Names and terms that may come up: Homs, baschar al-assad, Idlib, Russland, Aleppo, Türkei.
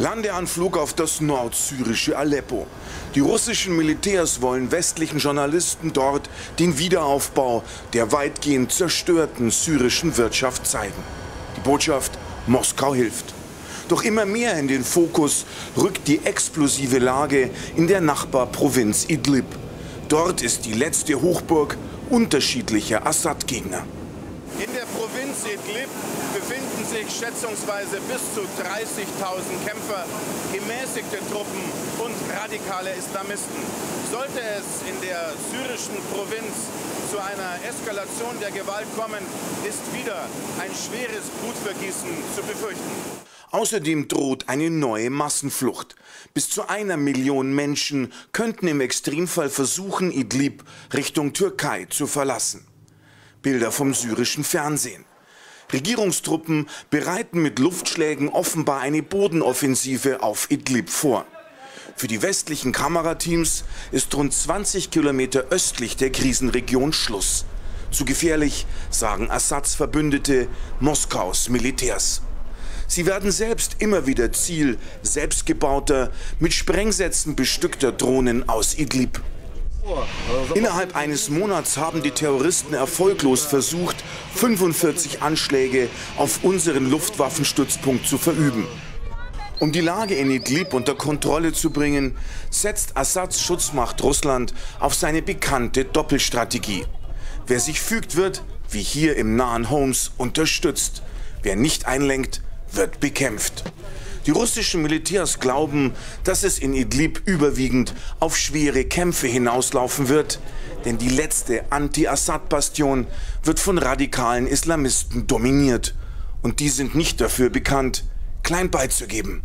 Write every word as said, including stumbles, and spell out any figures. Landeanflug auf das nordsyrische Aleppo. Die russischen Militärs wollen westlichen Journalisten dort den Wiederaufbau der weitgehend zerstörten syrischen Wirtschaft zeigen. Die Botschaft: Moskau hilft. Doch immer mehr in den Fokus rückt die explosive Lage in der Nachbarprovinz Idlib. Dort ist die letzte Hochburg unterschiedlicher Assad-Gegner. In der Provinz Idlib befinden sich schätzungsweise bis zu dreißigtausend Kämpfer, gemäßigte Truppen und radikale Islamisten. Sollte es in der syrischen Provinz zu einer Eskalation der Gewalt kommen, ist wieder ein schweres Blutvergießen zu befürchten. Außerdem droht eine neue Massenflucht. Bis zu einer Million Menschen könnten im Extremfall versuchen, Idlib Richtung Türkei zu verlassen. Bilder vom syrischen Fernsehen. Regierungstruppen bereiten mit Luftschlägen offenbar eine Bodenoffensive auf Idlib vor. Für die westlichen Kamerateams ist rund zwanzig Kilometer östlich der Krisenregion Schluss. Zu gefährlich, sagen Assads Verbündete, Moskaus Militärs. Sie werden selbst immer wieder Ziel selbstgebauter, mit Sprengsätzen bestückter Drohnen aus Idlib. Innerhalb eines Monats haben die Terroristen erfolglos versucht, fünfundvierzig Anschläge auf unseren Luftwaffenstützpunkt zu verüben. Um die Lage in Idlib unter Kontrolle zu bringen, setzt Assads Schutzmacht Russland auf seine bekannte Doppelstrategie. Wer sich fügt, wird, wie hier im nahen Homs, unterstützt. Wer nicht einlenkt, wird bekämpft. Die russischen Militärs glauben, dass es in Idlib überwiegend auf schwere Kämpfe hinauslaufen wird, denn die letzte Anti-Assad-Bastion wird von radikalen Islamisten dominiert und die sind nicht dafür bekannt, klein beizugeben.